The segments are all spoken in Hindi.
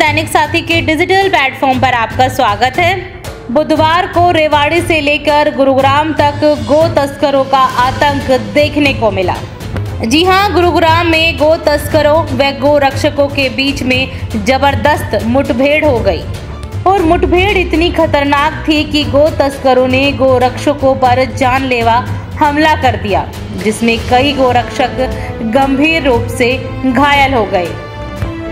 दैनिक साथी के डिजिटल प्लेटफॉर्म पर आपका स्वागत है। बुधवार को रेवाड़ी से लेकर गुरुग्राम तक गो तस्करों का आतंक देखने को मिला। जी हां, गुरुग्राम में गो तस्करों व गौरक्षकों के बीच में जबरदस्त मुठभेड़ हो गई और मुठभेड़ इतनी खतरनाक थी कि गो तस्करों ने गौरक्षकों पर जानलेवा हमला कर दिया, जिसमें कई गौरक्षक गंभीर रूप से घायल हो गए,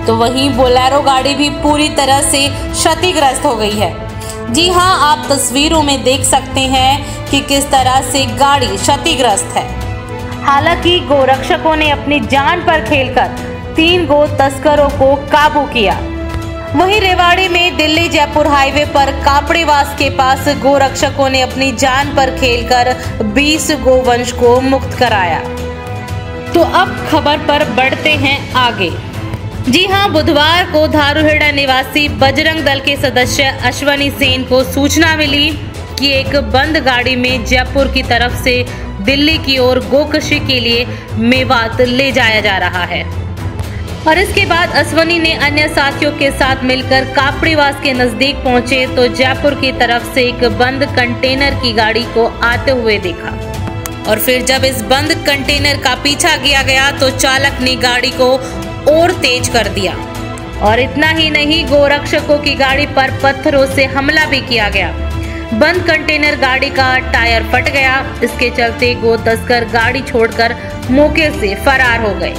तो वहीं बोलेरो गाड़ी भी पूरी तरह से क्षतिग्रस्त हो गई है। जी हां, आप तस्वीरों में देख सकते हैं कि किस तरह से गाड़ी क्षतिग्रस्त है। हालांकि गौरक्षकों ने अपनी जान पर खेलकर 3 गो तस्करों को काबू किया। वहीं रेवाड़ी में दिल्ली जयपुर हाईवे पर कापड़ीवास के पास गोरक्षकों ने अपनी जान पर खेलकर 20 गोवंश को मुक्त कराया। तो अब खबर पर बढ़ते हैं आगे। जी हां, बुधवार को धारूहेड़ा निवासी बजरंग दल के सदस्य अश्वनी सेन को सूचना मिली कि एक बंद गाड़ी में जयपुर की तरफ से दिल्ली की ओर गोकशी के लिए मेवात ले जाया जा रहा है, और इसके बाद अश्वनी ने अन्य साथियों के साथ मिलकर कापड़ीवास के नजदीक पहुंचे तो जयपुर की तरफ से एक बंद कंटेनर की गाड़ी को आते हुए देखा, और फिर जब इस बंद कंटेनर का पीछा किया गया तो चालक ने गाड़ी को और तेज कर दिया, और इतना ही नहीं गोरक्षकों की गाड़ी पर पत्थरों से हमला भी किया गया। बंद कंटेनर गाड़ी का टायर फट गया, इसके चलते गो तस्कर गाड़ी छोड़कर मौके से फरार हो गए।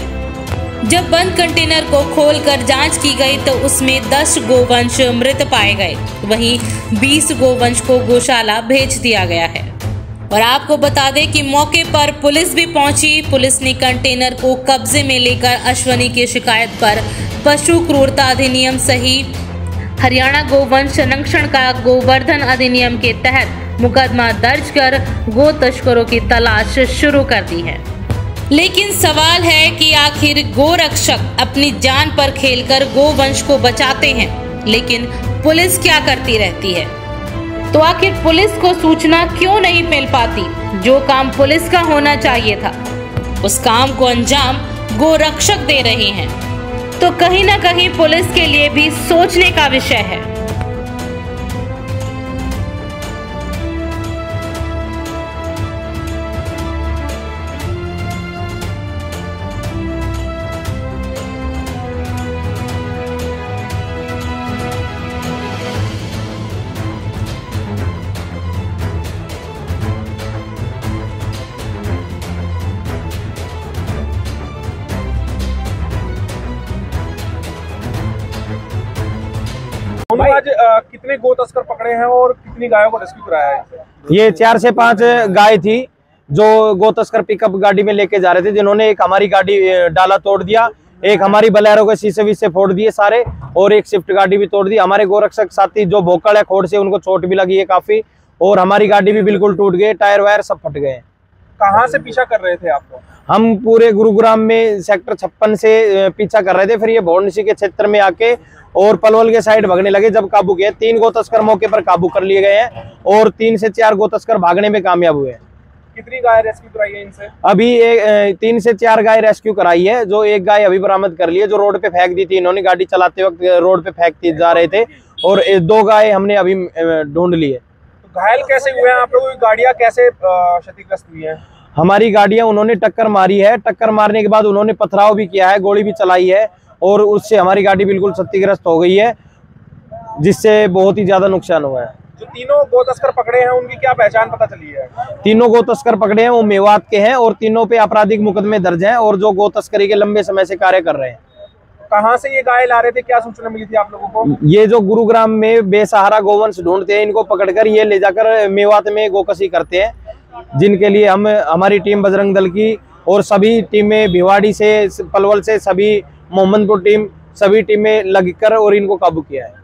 जब बंद कंटेनर को खोलकर जांच की गई तो उसमें 10 गोवंश मृत पाए गए, वहीं 20 गोवंश को गौशाला भेज दिया गया है। और आपको बता दें कि मौके पर पुलिस भी पहुंची। पुलिस ने कंटेनर को कब्जे में लेकर अश्वनी की शिकायत पर पशु क्रूरता अधिनियम सहित हरियाणा गोवंश संरक्षण का गोवर्धन अधिनियम के तहत मुकदमा दर्ज कर गो तस्करों की तलाश शुरू कर दी है। लेकिन सवाल है कि आखिर गोरक्षक अपनी जान पर खेलकर गोवंश को बचाते हैं, लेकिन पुलिस क्या करती रहती है? तो आखिर पुलिस को सूचना क्यों नहीं मिल पाती? जो काम पुलिस का होना चाहिए था उस काम को अंजाम गोरक्षक दे रहे हैं, तो कहीं ना कहीं पुलिस के लिए भी सोचने का विषय है। आज कितने गो तस्कर पकड़े हैं और कितनी गायों को रेस्क्यू कराया है? ये 4 से 5 गाय थी जो गो तस्कर पिकअप गाड़ी में लेके जा रहे थे, जिन्होंने एक हमारी गाड़ी डाला तोड़ दिया, एक हमारी बोलेरो के शीशे वीसे फोड़ दिए सारे, और एक स्विफ्ट गाड़ी भी तोड़ दी। हमारे गोरक्षक साथी जो भोकड़ है खोड़ से, उनको चोट भी लगी है काफी, और हमारी गाड़ी भी बिल्कुल टूट गई, टायर वायर सब फट गए। कहाँ से पीछा कर रहे थे आपको? हम पूरे गुरुग्राम में सेक्टर 56 से पीछा कर रहे थे, फिर ये भोंडसी के क्षेत्र में आके और पलवल के साइड भागने लगे। जब काबू किए 3 गो तस्कर मौके पर काबू कर लिए गए हैं, और 3 से 4 गो तस्कर भागने में कामयाब हुए हैं। कितनी गाय रेस्क्यू कराई है इनसे? अभी 3 से 4 गाय रेस्क्यू कराई है, जो एक गाय अभी बरामद कर ली है, जो रोड पे फेंक दी थी इन्होंने, गाड़ी चलाते वक्त रोड पे फेंकती जा रहे थे, और 2 गाय हमने अभी ढूंढ ली है। घायल कैसे हुए हैं आप लोग? गाड़ियां कैसे क्षतिग्रस्त हुई हैं? हमारी गाड़ियां उन्होंने टक्कर मारी है, टक्कर मारने के बाद उन्होंने पथराव भी किया है, गोली भी चलाई है, और उससे हमारी गाड़ी बिल्कुल क्षतिग्रस्त हो गई है, जिससे बहुत ही ज्यादा नुकसान हुआ है। जो 3 गो तस्कर पकड़े हैं उनकी क्या पहचान पता चली है? 3 गो तस्कर पकड़े हैं वो मेवात के हैं, और 3 पे आपराधिक मुकदमे दर्ज हैं, और जो गो तस्करी के लंबे समय से कार्य कर रहे हैं। कहाँ से ये गाय ला रहे थे, क्या सूचना मिली थी आप लोगों को? ये जो गुरुग्राम में बेसहारा गोवंश ढूंढते हैं, इनको पकड़कर ये ले जाकर मेवात में गोकशी करते हैं, जिनके लिए हमारी टीम बजरंग दल की और सभी टीमें भिवाड़ी से, पलवल से, सभी मोहम्मदपुर टीम, सभी टीमें लगकर और इनको काबू किया है।